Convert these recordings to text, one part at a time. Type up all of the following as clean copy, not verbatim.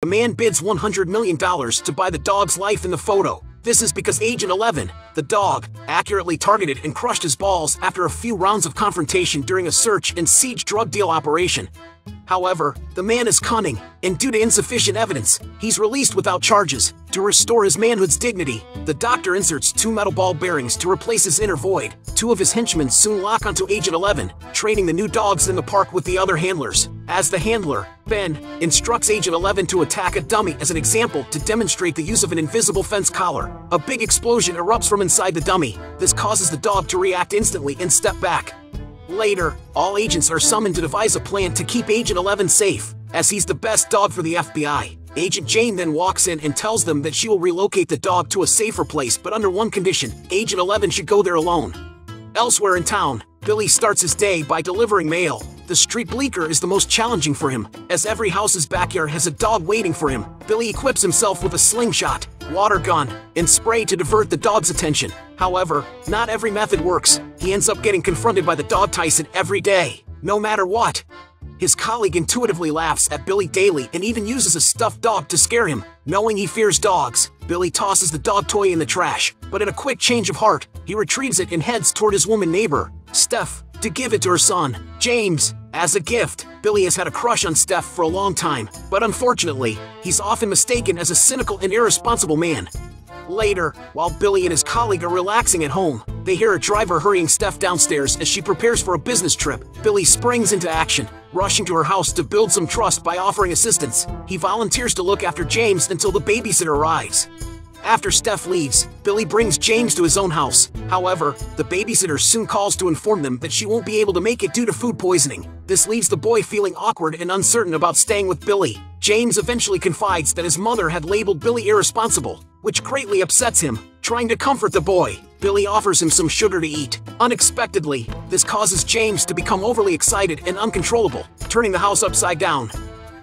The man bids $100 million to buy the dog's life in the photo. This is because Agent 11, the dog, accurately targeted and crushed his balls after a few rounds of confrontation during a search and siege drug deal operation. However, the man is cunning, and due to insufficient evidence, he's released without charges. To restore his manhood's dignity, the doctor inserts two metal ball bearings to replace his inner void. Two of his henchmen soon lock onto Agent 11, training the new dogs in the park with the other handlers. As the handler, Ben, instructs Agent 11 to attack a dummy as an example to demonstrate the use of an invisible fence collar. A big explosion erupts from inside the dummy. This causes the dog to react instantly and step back. Later, all agents are summoned to devise a plan to keep Agent 11 safe, as he's the best dog for the FBI. Agent Jane then walks in and tells them that she will relocate the dog to a safer place, but under one condition: Agent 11 should go there alone. Elsewhere in town, Billy starts his day by delivering mail. The street bleaker is the most challenging for him, as every house's backyard has a dog waiting for him. Billy equips himself with a slingshot, water gun, and spray to divert the dog's attention. However, not every method works. He ends up getting confronted by the dog Tyson every day, no matter what. His colleague intuitively laughs at Billy daily and even uses a stuffed dog to scare him. Knowing he fears dogs, Billy tosses the dog toy in the trash, but in a quick change of heart, he retrieves it and heads toward his woman neighbor, Steph, to give it to her son, James, as a gift. Billy has had a crush on Steph for a long time, but unfortunately, he's often mistaken as a cynical and irresponsible man. Later, while Billy and his colleague are relaxing at home, they hear a driver hurrying Steph downstairs as she prepares for a business trip. Billy springs into action, rushing to her house to build some trust by offering assistance. He volunteers to look after James until the babysitter arrives. After Steph leaves, Billy brings James to his own house. However, the babysitter soon calls to inform them that she won't be able to make it due to food poisoning. This leaves the boy feeling awkward and uncertain about staying with Billy. James eventually confides that his mother had labeled Billy irresponsible, which greatly upsets him. Trying to comfort the boy, Billy offers him some sugar to eat. Unexpectedly, this causes James to become overly excited and uncontrollable, turning the house upside down.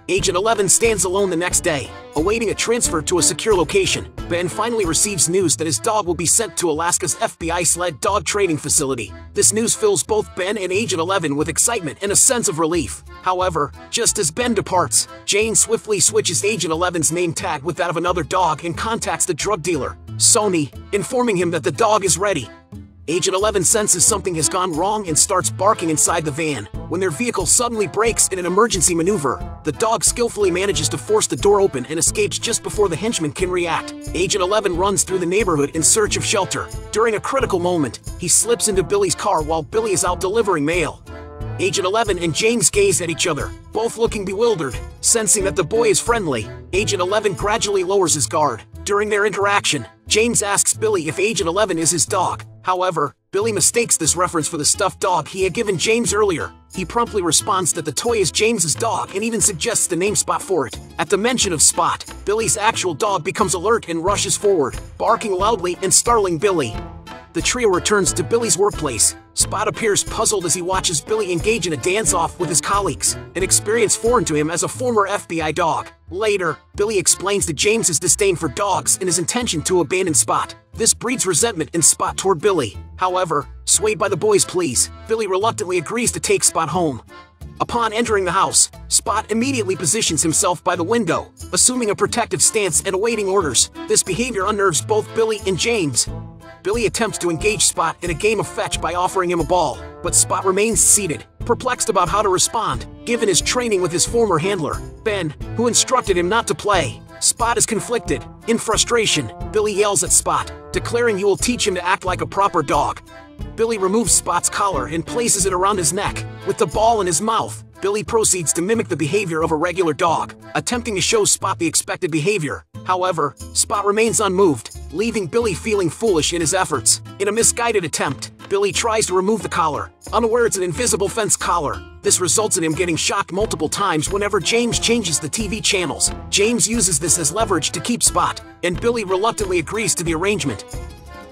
Agent 11 stands alone the next day, awaiting a transfer to a secure location. Ben finally receives news that his dog will be sent to Alaska's FBI sled dog training facility. This news fills both Ben and Agent 11 with excitement and a sense of relief. However, just as Ben departs, Jane swiftly switches Agent 11's name tag with that of another dog and contacts the drug dealer, Sony, informing him that the dog is ready. Agent 11 senses something has gone wrong and starts barking inside the van, when their vehicle suddenly brakes in an emergency maneuver. The dog skillfully manages to force the door open and escapes just before the henchman can react. Agent 11 runs through the neighborhood in search of shelter. During a critical moment, he slips into Billy's car while Billy is out delivering mail. Agent 11 and James gaze at each other, both looking bewildered. Sensing that the boy is friendly, Agent 11 gradually lowers his guard. During their interaction, James asks Billy if Agent 11 is his dog. However, Billy mistakes this reference for the stuffed dog he had given James earlier. He promptly responds that the toy is James's dog and even suggests the name Spot for it. At the mention of Spot, Billy's actual dog becomes alert and rushes forward, barking loudly and startling Billy. The trio returns to Billy's workplace. Spot appears puzzled as he watches Billy engage in a dance-off with his colleagues, an experience foreign to him as a former FBI dog. Later, Billy explains to James his disdain for dogs and his intention to abandon Spot. This breeds resentment in Spot toward Billy. However, swayed by the boy's pleas, Billy reluctantly agrees to take Spot home. Upon entering the house, Spot immediately positions himself by the window, assuming a protective stance and awaiting orders. This behavior unnerves both Billy and James. Billy attempts to engage Spot in a game of fetch by offering him a ball, but Spot remains seated, perplexed about how to respond. Given his training with his former handler, Ben, who instructed him not to play, Spot is conflicted. In frustration, Billy yells at Spot, declaring you will teach him to act like a proper dog. Billy removes Spot's collar and places it around his neck. With the ball in his mouth, Billy proceeds to mimic the behavior of a regular dog, attempting to show Spot the expected behavior. However, Spot remains unmoved, leaving Billy feeling foolish in his efforts. In a misguided attempt, Billy tries to remove the collar, unaware it's an invisible fence collar. This results in him getting shocked multiple times whenever James changes the TV channels. James uses this as leverage to keep Spot, and Billy reluctantly agrees to the arrangement.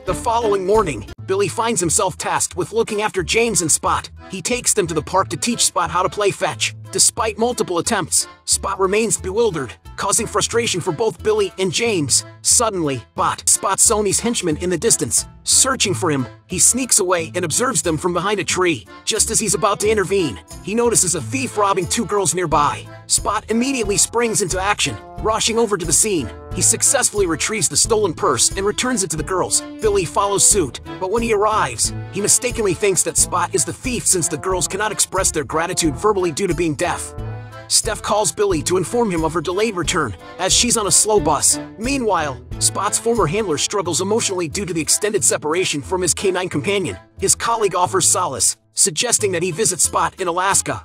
The following morning, Billy finds himself tasked with looking after James and Spot. He takes them to the park to teach Spot how to play fetch. Despite multiple attempts, Spot remains bewildered. causing frustration for both Billy and James. Suddenly, Bot spots Sony's henchman in the distance. Searching for him, he sneaks away and observes them from behind a tree. Just as he's about to intervene, he notices a thief robbing two girls nearby. Spot immediately springs into action, rushing over to the scene. He successfully retrieves the stolen purse and returns it to the girls. Billy follows suit, but when he arrives, he mistakenly thinks that Spot is the thief since the girls cannot express their gratitude verbally due to being deaf. Steph calls Billy to inform him of her delayed return, as she's on a slow bus. Meanwhile, Spot's former handler struggles emotionally due to the extended separation from his canine companion. His colleague offers solace, suggesting that he visit Spot in Alaska.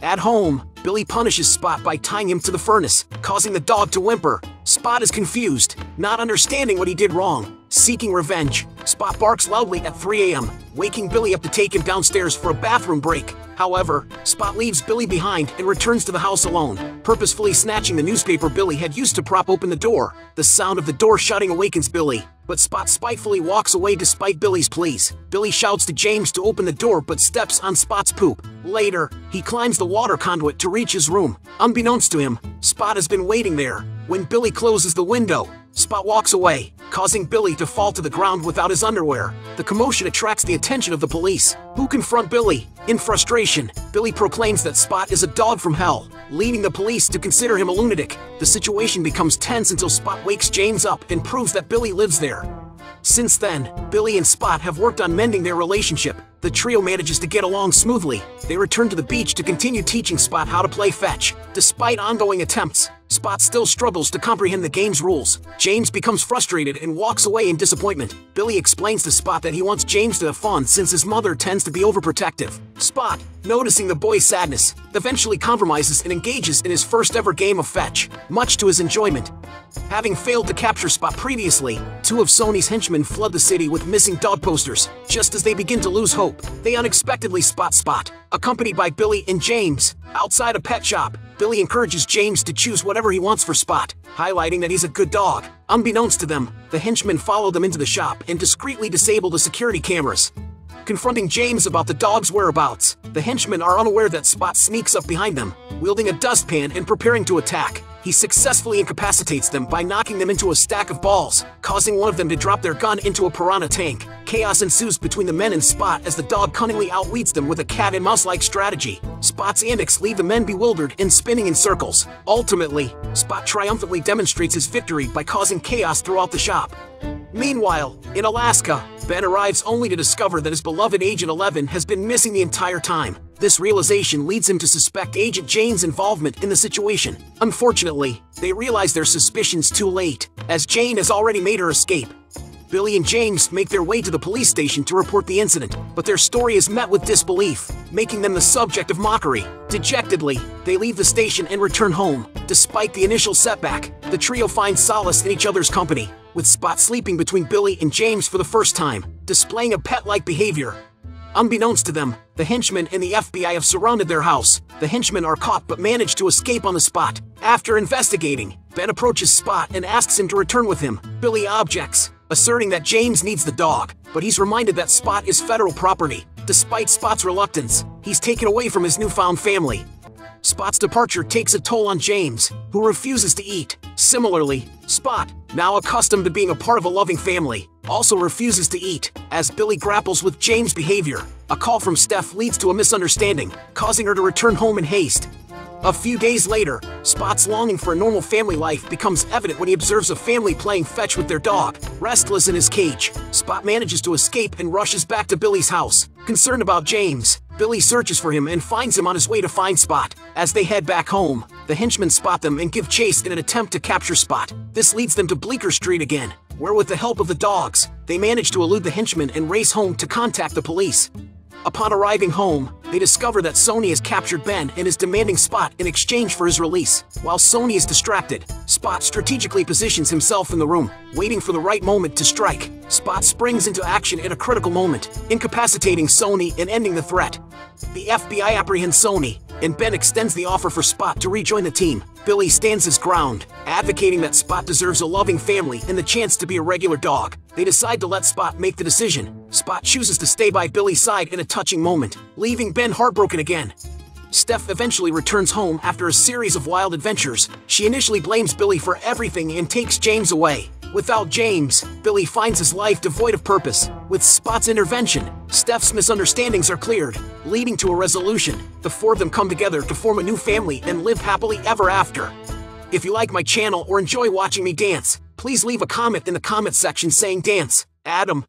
At home, Billy punishes Spot by tying him to the furnace, causing the dog to whimper. Spot is confused, not understanding what he did wrong. Seeking revenge, Spot barks loudly at 3 a.m., waking Billy up to take him downstairs for a bathroom break. However, Spot leaves Billy behind and returns to the house alone, purposefully snatching the newspaper Billy had used to prop open the door. The sound of the door shutting awakens Billy, but Spot spitefully walks away despite Billy's pleas. Billy shouts to James to open the door but steps on Spot's poop. Later, he climbs the water conduit to reach his room. Unbeknownst to him, Spot has been waiting there. When Billy closes the window, Spot walks away, causing Billy to fall to the ground without his underwear. The commotion attracts the attention of the police, who confront Billy. In frustration, Billy proclaims that Spot is a dog from hell, leading the police to consider him a lunatic. The situation becomes tense until Spot wakes James up and proves that Billy lives there. Since then, Billy and Spot have worked on mending their relationship. The trio manages to get along smoothly. They return to the beach to continue teaching Spot how to play fetch. Despite ongoing attempts, Spot still struggles to comprehend the game's rules. James becomes frustrated and walks away in disappointment. Billy explains to Spot that he wants James to have fun since his mother tends to be overprotective. Spot, noticing the boy's sadness, eventually compromises and engages in his first ever game of fetch, much to his enjoyment. Having failed to capture Spot previously, two of Sony's henchmen flood the city with missing dog posters. Just as they begin to lose hope, they unexpectedly spot Spot, accompanied by Billy and James. Outside a pet shop, Billy encourages James to choose whatever he wants for Spot, highlighting that he's a good dog. Unbeknownst to them, the henchmen follow them into the shop and discreetly disable the security cameras. Confronting James about the dog's whereabouts, the henchmen are unaware that Spot sneaks up behind them, wielding a dustpan and preparing to attack. He successfully incapacitates them by knocking them into a stack of balls, causing one of them to drop their gun into a piranha tank. Chaos ensues between the men and Spot as the dog cunningly outwits them with a cat and mouse-like strategy. Spot's antics leave the men bewildered and spinning in circles. Ultimately, Spot triumphantly demonstrates his victory by causing chaos throughout the shop. Meanwhile, in Alaska, Ben arrives only to discover that his beloved Agent 11 has been missing the entire time. This realization leads him to suspect Agent Jane's involvement in the situation. Unfortunately, they realize their suspicions too late, as Jane has already made her escape. Billy and James make their way to the police station to report the incident, but their story is met with disbelief, making them the subject of mockery. Dejectedly, they leave the station and return home. Despite the initial setback, the trio finds solace in each other's company, with Spot sleeping between Billy and James for the first time, displaying a pet-like behavior. Unbeknownst to them, the henchmen and the FBI have surrounded their house. The henchmen are caught but manage to escape on the spot. After investigating, Ben approaches Spot and asks him to return with him. Billy objects, asserting that James needs the dog, but he's reminded that Spot is federal property. Despite Spot's reluctance, he's taken away from his newfound family. Spot's departure takes a toll on James, who refuses to eat. Similarly, Spot, now accustomed to being a part of a loving family, also refuses to eat. As Billy grapples with James' behavior, a call from Steph leads to a misunderstanding, causing her to return home in haste. A few days later, Spot's longing for a normal family life becomes evident when he observes a family playing fetch with their dog. Restless in his cage, Spot manages to escape and rushes back to Billy's house. Concerned about James, Billy searches for him and finds him on his way to find Spot. As they head back home, the henchmen spot them and give chase in an attempt to capture Spot. This leads them to Bleecker Street again, where with the help of the dogs, they manage to elude the henchmen and race home to contact the police. Upon arriving home, they discover that Sony has captured Ben and is demanding Spot in exchange for his release. While Sony is distracted, Spot strategically positions himself in the room, waiting for the right moment to strike. Spot springs into action at a critical moment, incapacitating Sony and ending the threat. The FBI apprehends Sony, and Ben extends the offer for Spot to rejoin the team. Billy stands his ground, advocating that Spot deserves a loving family and the chance to be a regular dog. They decide to let Spot make the decision. Spot chooses to stay by Billy's side in a touching moment, leaving Ben heartbroken again. Steph eventually returns home after a series of wild adventures. She initially blames Billy for everything and takes James away. Without James, Billy finds his life devoid of purpose. With Spot's intervention, Steph's misunderstandings are cleared, leading to a resolution. The four of them come together to form a new family and live happily ever after. If you like my channel or enjoy watching me dance, please leave a comment in the comment section saying dance, Adam.